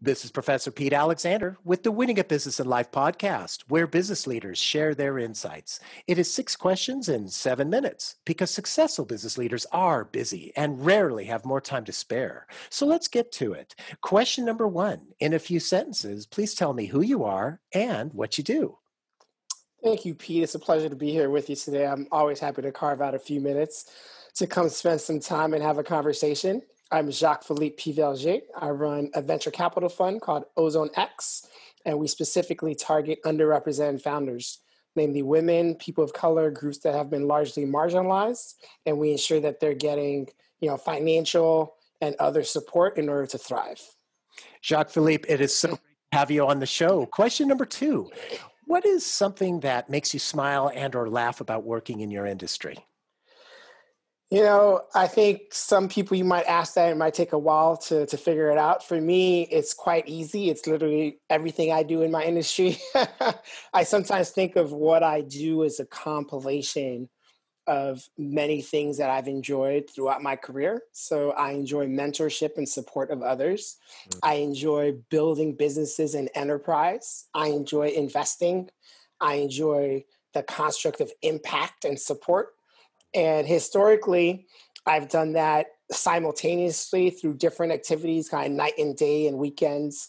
This is Professor Pete Alexander with the Winning at Business and Life podcast, where business leaders share their insights. It is 6 questions in 7 minutes, because successful business leaders are busy and rarely have more time to spare. So let's get to it. Question number 1, in a few sentences, please tell me who you are and what you do. Thank you, Pete. It's a pleasure to be here with you today. I'm always happy to carve out a few minutes to come spend some time and have a conversation. I'm Jacques-Philippe Piverger. I run a venture capital fund called OzoneX, and we specifically target underrepresented founders, namely women, people of color, groups that have been largely marginalized, and we ensure that they're getting, financial and other support in order to thrive. Jacques-Philippe, it is so great to have you on the show. Question number 2, what is something that makes you smile and or laugh about working in your industry? I think some people you might ask that, it might take a while to figure it out. For me, it's quite easy. It's literally everything I do in my industry. I sometimes think of what I do as a compilation of many things that I've enjoyed throughout my career. So I enjoy mentorship and support of others. Mm-hmm. I enjoy building businesses and enterprise. I enjoy investing. I enjoy the construct of impact and support. And historically, I've done that simultaneously through different activities, kind of night and day and weekends.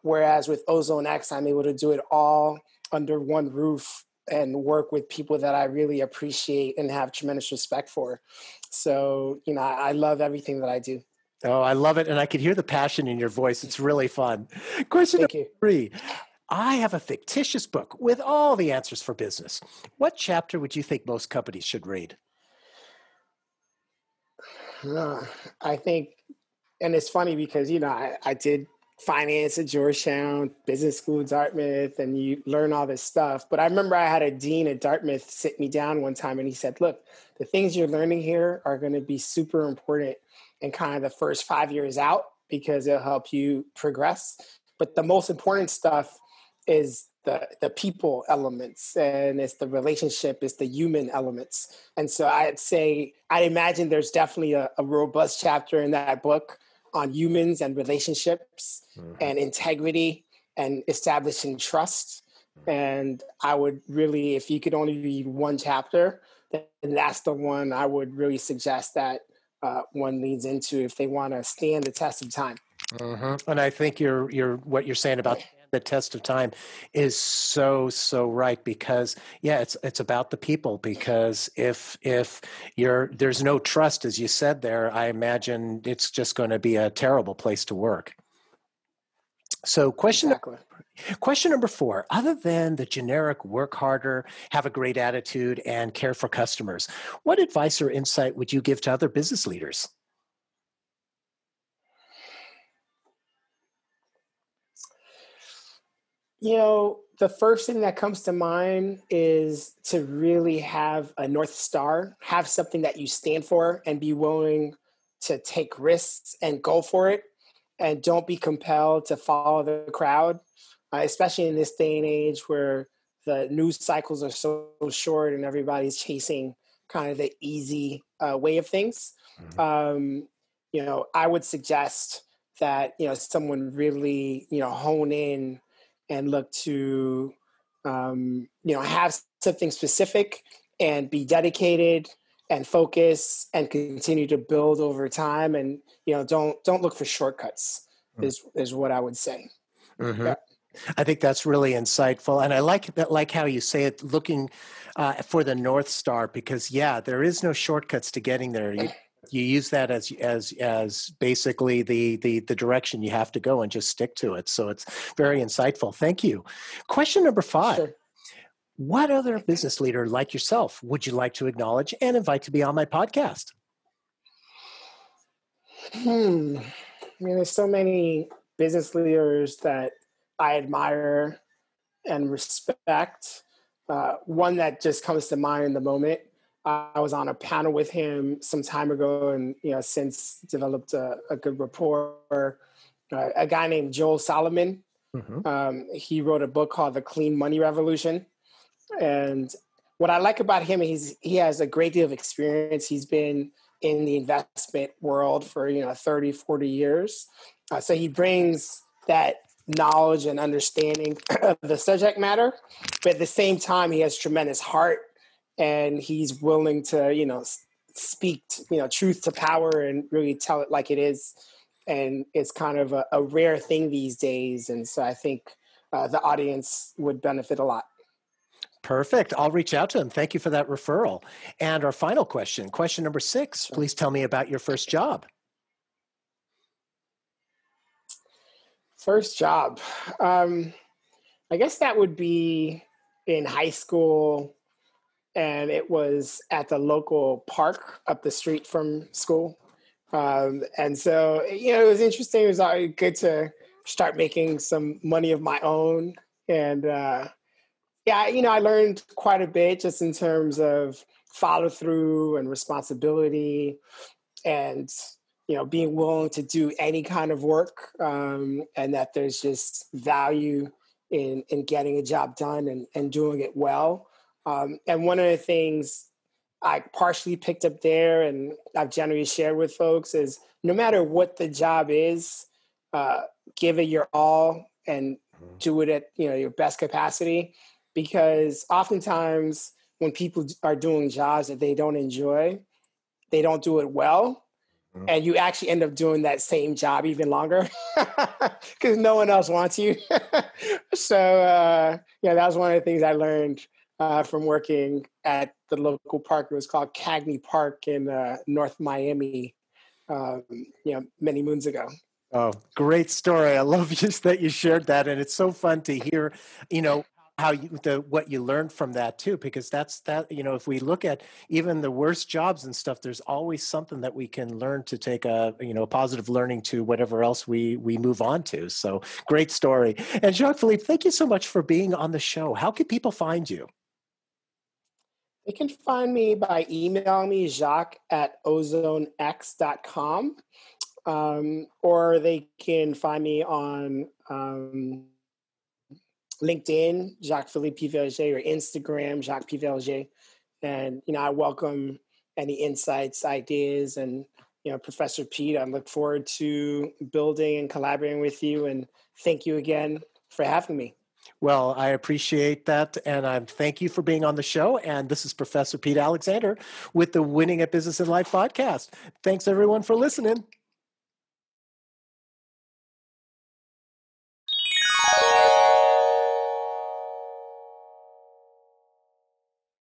Whereas with OzoneX, I'm able to do it all under one roof and work with people that I really appreciate and have tremendous respect for. So, I love everything that I do. Oh, I love it. And I could hear the passion in your voice. It's really fun. Question number 3. I have a fictitious book with all the answers for business. What chapter would you think most companies should read? I think, and it's funny because, I did finance at Georgetown, business school at Dartmouth, and you learn all this stuff. But I remember I had a dean at Dartmouth sit me down one time and he said, look, the things you're learning here are going to be super important in kind of the first 5 years out because it'll help you progress. But the most important stuff is the people elements, and it's the relationship, it's the human elements. And so I'd say, I imagine there's definitely a robust chapter in that book on humans and relationships and integrity and establishing trust. And I would really, if you could only read one chapter, then that's the one I would really suggest that one leads into if they want to stand the test of time. Mm-hmm. And I think what you're saying about the test of time is so right, because it's about the people, because if there's no trust, as you said there, I imagine it's just going to be a terrible place to work. So question number 4, other than the generic work harder, have a great attitude, and care for customers, what advice or insight would you give to other business leaders? The first thing that comes to mind is to really have a North Star, have something that you stand for, and be willing to take risks and go for it. And don't be compelled to follow the crowd, especially in this day and age where the news cycles are so short and everybody's chasing kind of the easy way of things. Mm-hmm. I would suggest that, someone really, hone in and look to, have something specific and be dedicated and focus and continue to build over time. And, don't look for shortcuts is what I would say. Mm-hmm. Yeah. I think that's really insightful. And I like that, like how you say it, looking for the North Star, because there is no shortcuts to getting there. You use that as basically the direction you have to go, and just stick to it. So it's very insightful. Thank you. Question number 5. Sure. What other business leader like yourself would you like to acknowledge and invite to be on my podcast? There's so many business leaders that I admire and respect. One that just comes to mind in the moment, I was on a panel with him some time ago, and since developed a good rapport. A guy named Joel Solomon. Mm-hmm. He wrote a book called The Clean Money Revolution, and what I like about him is he has a great deal of experience. He's been in the investment world for, 30, 40 years. So he brings that knowledge and understanding of the subject matter, but at the same time, he has tremendous heart and he's willing to, speak, truth to power and really tell it like it is. And it's kind of a rare thing these days. And so I think the audience would benefit a lot. Perfect. I'll reach out to him. Thank you for that referral. And our final question, question number 6, please tell me about your first job. First job. I guess that would be in high school, and it was at the local park up the street from school. And so, it was interesting. It was always good to start making some money of my own. And I learned quite a bit just in terms of follow through and responsibility and, being willing to do any kind of work, and that there's just value in getting a job done and doing it well. And one of the things I partially picked up there and I've generally shared with folks is no matter what the job is, give it your all and do it at, your best capacity. Because oftentimes when people are doing jobs that they don't enjoy, they don't do it well. Mm-hmm. And you actually end up doing that same job even longer because no one else wants you. So, that was one of the things I learned from working at the local park. It was called Cagney Park in North Miami, many moons ago. Oh, great story. I love just that you shared that. And it's so fun to hear, what you learned from that too, because that's if we look at even the worst jobs and stuff, there's always something that we can learn to take a positive learning to whatever else we move on to. So great story. And Jacques-Philippe, thank you so much for being on the show. How can people find you? They can find me by emailing me, jacques@ozonex.com. Or they can find me on LinkedIn, Jacques-Philippe Piverger, or Instagram, Jacques Piverger. And, I welcome any insights, ideas, and, Professor Pete, I look forward to building and collaborating with you. And thank you again for having me. Well, I appreciate that. And I thank you for being on the show. And this is Professor Pete Alexander with the Winning at Business and Life podcast. Thanks, everyone, for listening.